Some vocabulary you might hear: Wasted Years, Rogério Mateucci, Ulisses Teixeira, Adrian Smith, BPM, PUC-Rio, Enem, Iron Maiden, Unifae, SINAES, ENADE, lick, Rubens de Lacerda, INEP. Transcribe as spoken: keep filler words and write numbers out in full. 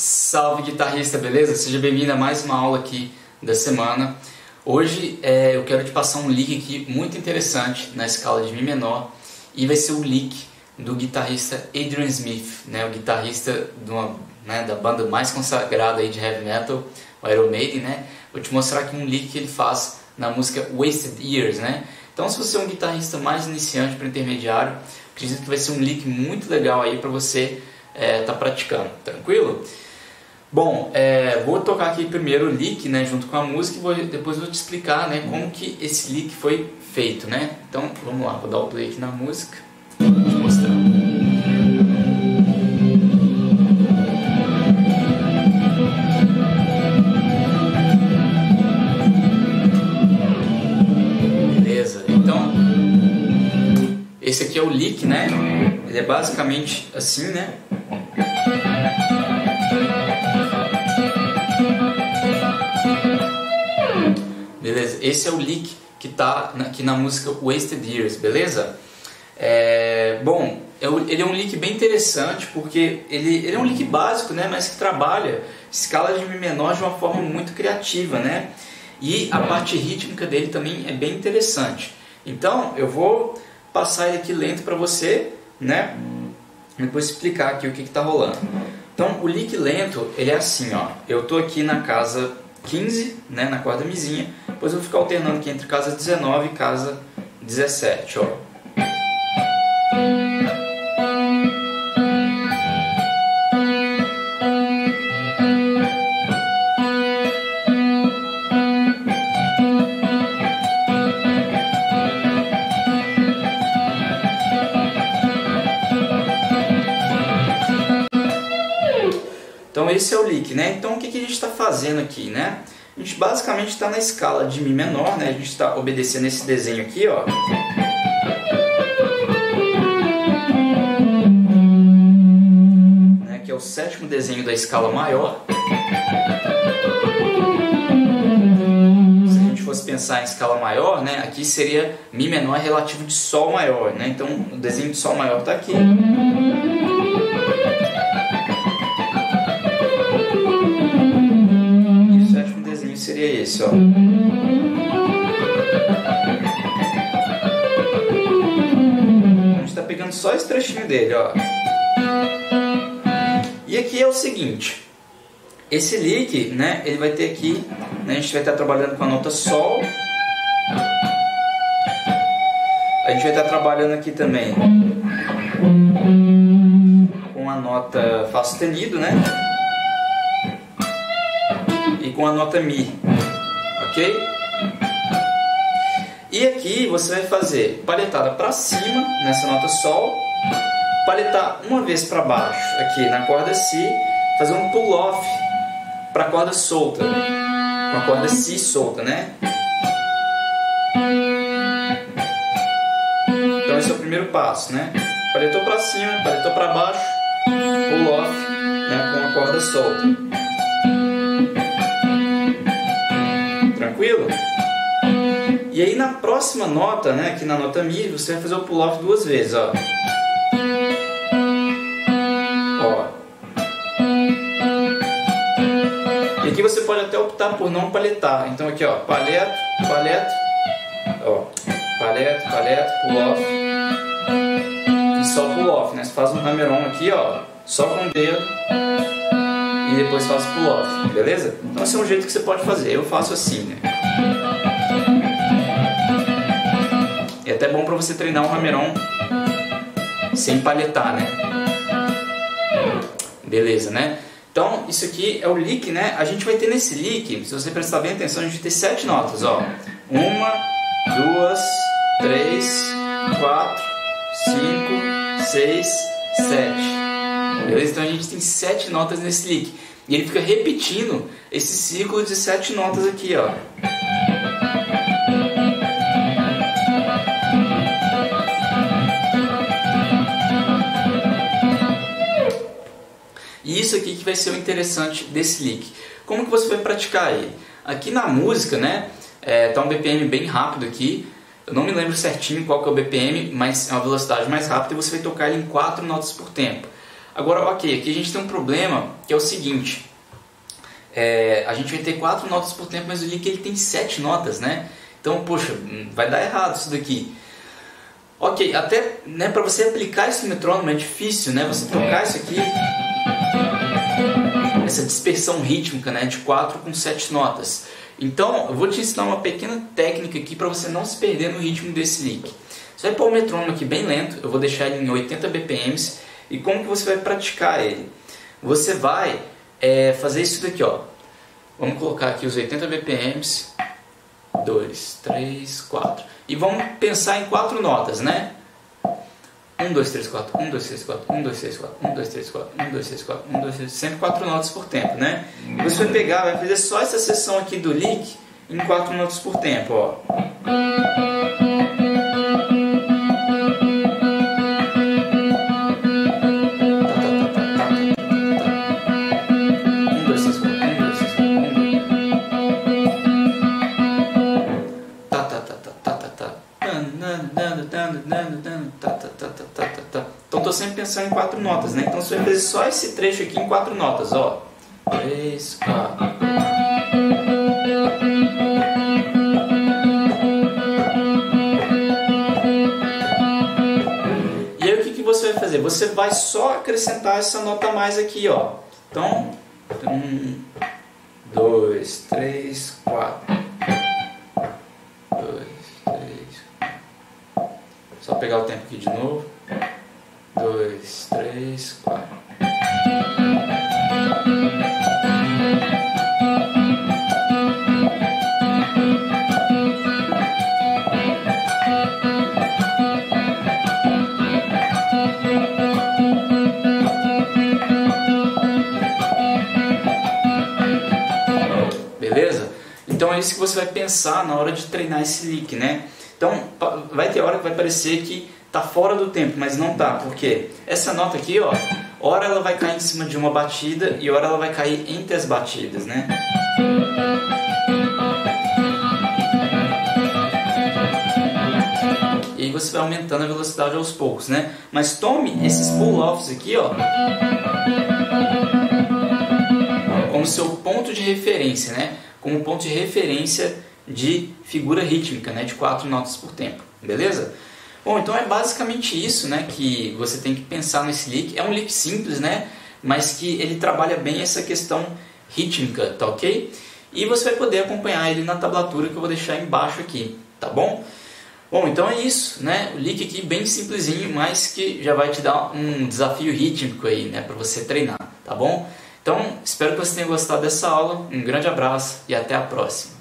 Salve guitarrista, beleza? Seja bem-vindo a mais uma aula aqui da semana. Hoje é, eu quero te passar um lick aqui muito interessante na escala de Mi menor e vai ser o lick do guitarrista Adrian Smith, né? O guitarrista de uma, né, da banda mais consagrada aí de heavy metal, o Iron Maiden, né? Vou te mostrar aqui um lick que ele faz na música Wasted Years, né? Então, se você é um guitarrista mais iniciante para intermediário, acredito que vai ser um lick muito legal aí para você é, tá praticando, tranquilo? Bom, é, vou tocar aqui primeiro o lick, né, junto com a música, e vou, depois vou te explicar, né, como que esse lick foi feito, né? Então, vamos lá, vou dar o play aqui na música, vou te mostrar. Beleza, então, esse aqui é o lick, né? Ele é basicamente assim, né? Beleza? Esse é o lick que está aqui na música Wasted Years, beleza? É, bom, ele é um lick bem interessante porque ele, ele é um lick básico, né? Mas que trabalha escalas de Mi menor de uma forma muito criativa, né? E a parte rítmica dele também é bem interessante. Então, eu vou passar ele aqui lento para você, né? Depois explicar aqui o que está rolando. Então, o lick lento, ele é assim, ó. Eu tô aqui na casa quinze, né, na quarta mizinha. Depois eu vou ficar alternando aqui entre casa dezenove e casa dezessete, ó. Então esse é o lick, né? Então o que que a gente está fazendo aqui, né? A gente basicamente está na escala de Mi menor, né? A gente está obedecendo esse desenho aqui, ó. Né? Que é o sétimo desenho da escala maior. Se a gente fosse pensar em escala maior, né? Aqui seria Mi menor relativo de Sol maior, né? Então o desenho de Sol maior está aqui. Seria esse, ó. A gente tá pegando só esse trechinho dele, ó. E aqui é o seguinte, esse lick, né, ele vai ter aqui, né, a gente vai estar trabalhando com a nota Sol. A gente vai estar trabalhando aqui também com a nota Fá sustenido, né? Com a nota Mi, ok? E aqui você vai fazer paletada para cima nessa nota Sol, paletar uma vez para baixo aqui na corda Si, fazer um pull off para a corda solta, com a corda Si solta, né? Então esse é o primeiro passo, né? Paletou para cima, paletou para baixo, pull off, né, com a corda solta. Tranquilo? E aí na próxima nota, né, aqui na nota Mi, você vai fazer o pull-off duas vezes, ó. Ó. E aqui você pode até optar por não paletar. Então aqui, ó, paleto, paleto, ó, paleto, paleto, pull-off. E só pull-off, né? Você faz um hammer-on aqui, ó, só com o dedo. E depois faço pull-off, beleza? Então esse é um jeito que você pode fazer, eu faço assim, né? É até bom pra você treinar um hammer-on sem paletar, né? Beleza, né? Então isso aqui é o lick, né? A gente vai ter nesse lick, se você prestar bem atenção, a gente tem sete notas, ó. Uma, duas, três, quatro, cinco, seis, sete. Beleza? Então a gente tem sete notas nesse lick. E ele fica repetindo esse ciclo de sete notas aqui, ó. E isso aqui que vai ser o interessante desse lick. Como que você vai praticar ele? Aqui na música, né? É, tá um B P M bem rápido aqui. Eu não me lembro certinho qual que é o B P M, mas é uma velocidade mais rápida e você vai tocar ele em quatro notas por tempo. Agora, ok, aqui a gente tem um problema que é o seguinte. É, a gente vai ter quatro notas por tempo, mas eu li que ele tem sete notas, né? Então, poxa, vai dar errado isso daqui. Ok, até né, para você aplicar isso no metrônomo é difícil, né? Você tocar isso aqui, essa dispersão rítmica, né, de quatro com sete notas. Então, eu vou te ensinar uma pequena técnica aqui para você não se perder no ritmo desse lick. Você vai pôr o metrônomo aqui bem lento, eu vou deixar ele em oitenta B P Ms. E como que você vai praticar ele? Você vai é, fazer isso daqui, ó. Vamos colocar aqui os oitenta B P Ms. dois, três, quatro. E vamos pensar em quatro notas, né? um, dois, três, quatro, um, dois, três, quatro, um, dois, três, quatro, um, dois, três, quatro, um, dois, três, quatro, um, dois, três, sempre quatro notas por tempo, né? E você vai pegar, vai fazer só essa seção aqui do lick em quatro notas por tempo, ó. Então estou sempre pensando em quatro notas, né? Então você vai fazer só esse trecho aqui em quatro notas, ó. três, quatro. E aí o que que você vai fazer? Você vai só acrescentar essa nota a mais aqui, ó. Então, um, dois, três, quatro. Só pegar o tempo aqui de novo. dois, três, quatro. Beleza? Então é isso que você vai pensar na hora de treinar esse lick, né? Então, vai ter hora que vai parecer que tá fora do tempo, mas não tá, porque essa nota aqui, ó, hora ela vai cair em cima de uma batida e hora ela vai cair entre as batidas, né? E aí você vai aumentando a velocidade aos poucos, né? Mas tome esses pull-offs aqui, ó, como seu ponto de referência, né? Como ponto de referência de figura rítmica, né, de quatro notas por tempo, beleza? Bom, então é basicamente isso, né, que você tem que pensar nesse lick. É um lick simples, né, mas que ele trabalha bem essa questão rítmica, tá ok? E você vai poder acompanhar ele na tablatura que eu vou deixar embaixo aqui, tá bom? Bom, então é isso, né, o lick aqui bem simplesinho, mas que já vai te dar um desafio rítmico aí, né, para você treinar, tá bom? Então, espero que você tenha gostado dessa aula, um grande abraço e até a próxima!